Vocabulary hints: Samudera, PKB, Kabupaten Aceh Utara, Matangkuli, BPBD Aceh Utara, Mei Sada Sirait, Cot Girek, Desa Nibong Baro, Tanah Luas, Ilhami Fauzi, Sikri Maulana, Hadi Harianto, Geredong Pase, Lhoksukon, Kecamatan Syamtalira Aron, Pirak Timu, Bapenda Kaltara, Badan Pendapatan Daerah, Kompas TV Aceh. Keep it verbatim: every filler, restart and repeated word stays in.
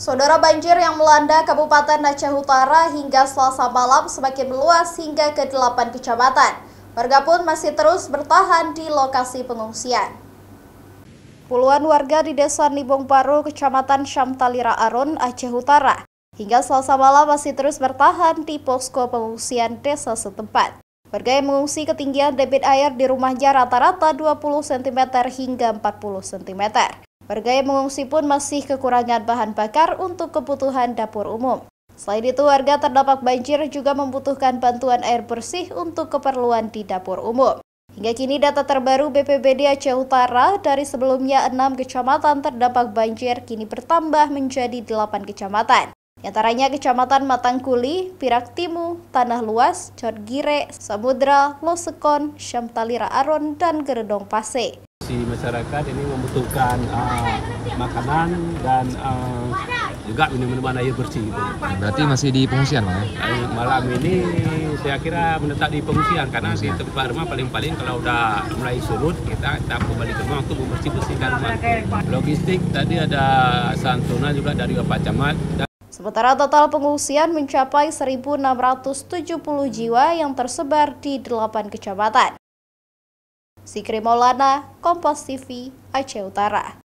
Saudara, banjir yang melanda Kabupaten Aceh Utara hingga Selasa malam semakin meluas hingga ke delapan kecamatan. Warga pun masih terus bertahan di lokasi pengungsian. Puluhan warga di Desa Nibong Baro, Kecamatan Syamtalira Aron, Aceh Utara, hingga Selasa malam masih terus bertahan di posko pengungsian desa setempat. Warga yang mengungsi ketinggian debit air di rumahnya rata-rata dua puluh sentimeter hingga empat puluh sentimeter. Warga yang mengungsi pun masih kekurangan bahan bakar untuk kebutuhan dapur umum. Selain itu, warga terdampak banjir juga membutuhkan bantuan air bersih untuk keperluan di dapur umum. Hingga kini data terbaru B P B D Aceh Utara dari sebelumnya enam kecamatan terdampak banjir kini bertambah menjadi delapan kecamatan. Di antaranya Kecamatan Matangkuli, Pirak Timu, Tanah Luas, Cot Girek, Samudera, Lhoksukon, Syamtalira Aron, dan Geredong Pase. Masyarakat ini membutuhkan uh, makanan dan uh, juga minuman air bersih gitu. Berarti masih di pengungsian, Bang? Malam ini saya kira menetap di pengungsian karena di tempat rumah paling-paling kalau udah mulai surut kita tak kembali ke rumah untuk membersih-bersihkan rumah. Logistik tadi ada santunan juga dari Bapak Camat. Sementara total pengungsian mencapai seribu enam ratus tujuh puluh jiwa yang tersebar di delapan kecamatan. Sikri Maulana, Kompas T V, Aceh Utara.